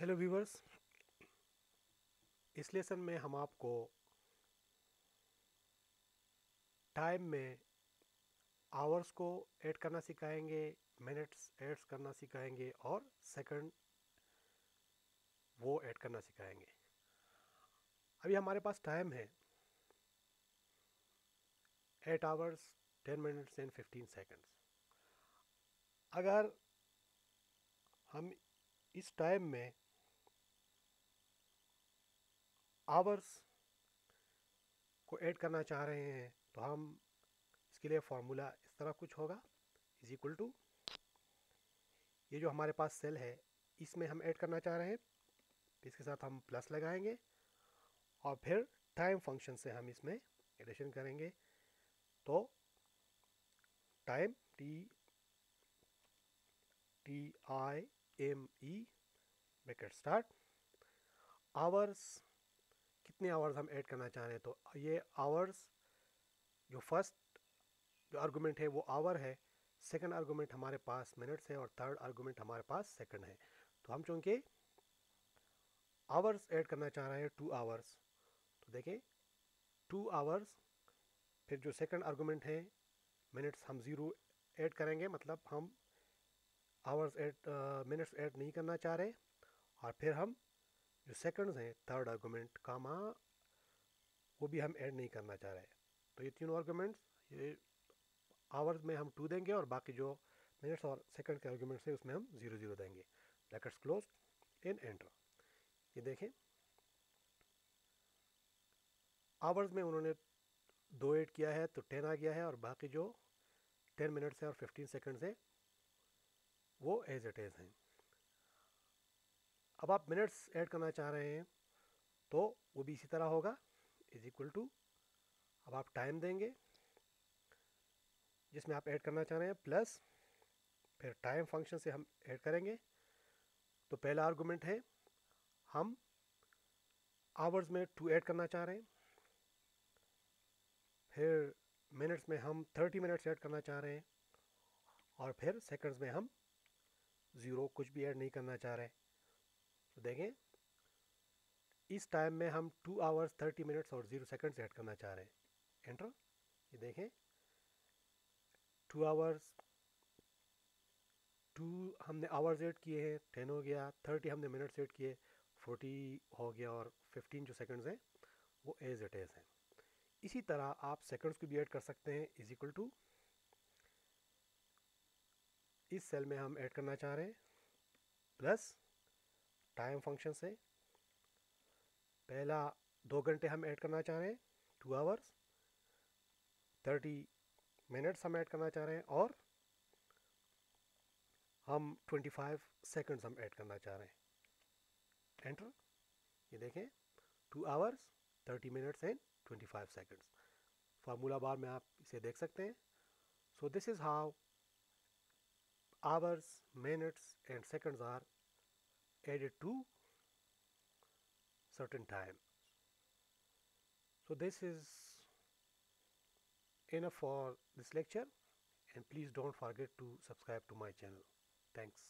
Hello viewers, इस lesson में हम आपको टाइम में आवर्स को ऐड करना सिखाएंगे, मिनट्स ऐड करना सिखाएंगे और सेकंड वो ऐड करना सिखाएंगे। अभी हमारे पास टाइम है 8 आवर्स 10 मिनट्स एंड 15 सेकंड्स। अगर हम इस टाइम में आवर्स को ऐड करना चाह रहे हैं तो हम इसके लिए फार्मूला इस तरह कुछ होगा, इज इक्वल टू ये जो हमारे पास सेल है इसमें हम ऐड करना चाह रहे हैं, इसके साथ हम प्लस लगाएंगे और फिर टाइम फंक्शन से हम इसमें एडिशन करेंगे। तो time T I M E bracket start, hours कितने आवर्स हम ऐड करना चाह रहे हैं, तो ये आवर्स जो फर्स्ट जो आर्गुमेंट है वो आवर है, सेकंड आर्गुमेंट हमारे पास मिनट्स है और थर्ड आर्गुमेंट हमारे पास सेकंड है। तो हम चूँकि आवर्स ऐड करना चाह रहे हैं 2 आवर्स, तो देखें 2 आवर्स, फिर जो सेकंड आर्गुमेंट है मिनट्स हम 0 ऐड करेंगे, मतलब हम आवर्स एड मिनट्स ऐड नहीं करना चाह रहे, और फिर हम जो सेकंड्स हैं थर्ड आर्गुमेंट कामा वो भी हम ऐड नहीं करना चाह रहे। तो ये तीनों आर्गुमेंट्स, ये आवर्स में हम 2 देंगे और बाकी जो मिनट्स और सेकंड के आर्गुमेंट्स हैं उसमें हम 0 0 देंगे। Brackets close and enter. ये देखें आवर्स में उन्होंने 2 ऐड किया है तो 10 आ गया है, और बाकी जो 10 मिनट्स है और 15 सेकेंड्स है वो एज इट इज़ हैं। अब आप मिनट्स ऐड करना चाह रहे हैं तो वो भी इसी तरह होगा, इज इक्वल टू अब आप टाइम देंगे जिसमें आप ऐड करना चाह रहे हैं, प्लस फिर टाइम फंक्शन से हम ऐड करेंगे। तो पहला आर्गुमेंट है हम आवर्स में 2 ऐड करना चाह रहे हैं, फिर मिनट्स में हम 30 मिनट्स ऐड करना चाह रहे हैं, और फिर सेकंड्स में हम 0 कुछ भी ऐड नहीं करना चाह रहे। तो देखें इस टाइम में हम 2 आवर्स 30 मिनट्स और 0 सेकंड्स ऐड करना चाह रहे हैं। एंटर। ये देखें 2 आवर्स 2 हमने आवर्स ऐड किए हैं, 10 हो गया, 30 हमने मिनट्स ऐड किए, 40 हो गया, और 15 जो सेकंड्स हैं वो एज इट इज़ हैं। इसी तरह आप सेकंड्स को भी ऐड कर सकते हैं। इज इक्वल टू इस सेल में हम ऐड करना चाह रहे हैं, प्लस टाइम फंक्शन से पहला 2 घंटे हम ऐड करना चाह रहे हैं, 2 आवर्स, 30 मिनट्स हम ऐड करना चाह रहे हैं, और हम 25 सेकंड्स हम ऐड करना चाह रहे हैं। एंटर। ये देखें 2 hours 30 minutes and 25 seconds. Formula bar में आप इसे देख सकते हैं। So this is how hours, minutes and seconds are added to certain time. So this is enough for this lecture, and please don't forget to subscribe to my channel. Thanks.